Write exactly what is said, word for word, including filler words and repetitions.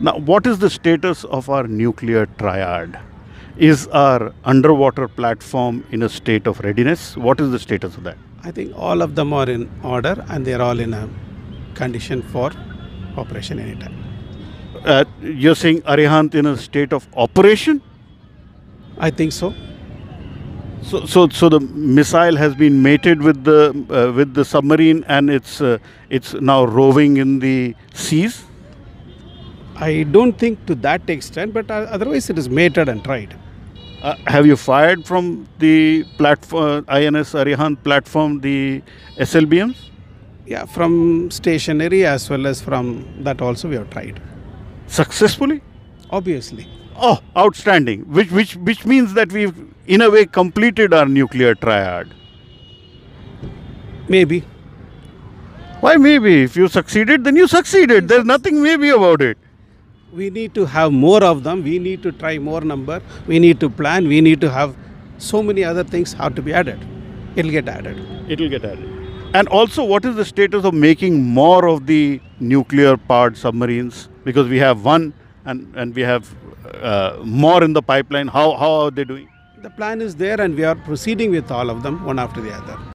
Now, what is the status of our nuclear triad? Is our underwater platform in a state of readiness? What is the status of that? I think all of them are in order and they're all in a condition for operation anytime. Uh, you're saying Arihant in a state of operation? I think so. So, so, so the missile has been mated with the uh, with the submarine, and it's uh, it's now roving in the seas. I don't think to that extent, but uh, otherwise it is mated and tried. Uh, have you fired from the platform, I N S Arihant platform, the S L B Ms? Yeah, from stationary as well as from that also we have tried. Successfully? Obviously. Oh, outstanding. Which which which means that we've in a way completed our nuclear triad. Maybe. Why maybe? If you succeeded, then you succeeded. There's nothing maybe about it. We need to have more of them. We need to try more number. We need to plan. We need to have so many other things have to be added. It'll get added. It'll get added. And also, what is the status of making more of the nuclear powered submarines? Because we have one and, and we have uh, more in the pipeline. How, how are they doing? The plan is there and we are proceeding with all of them one after the other.